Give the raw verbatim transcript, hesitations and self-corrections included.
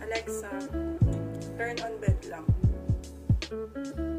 Alexa, turn on bedlam.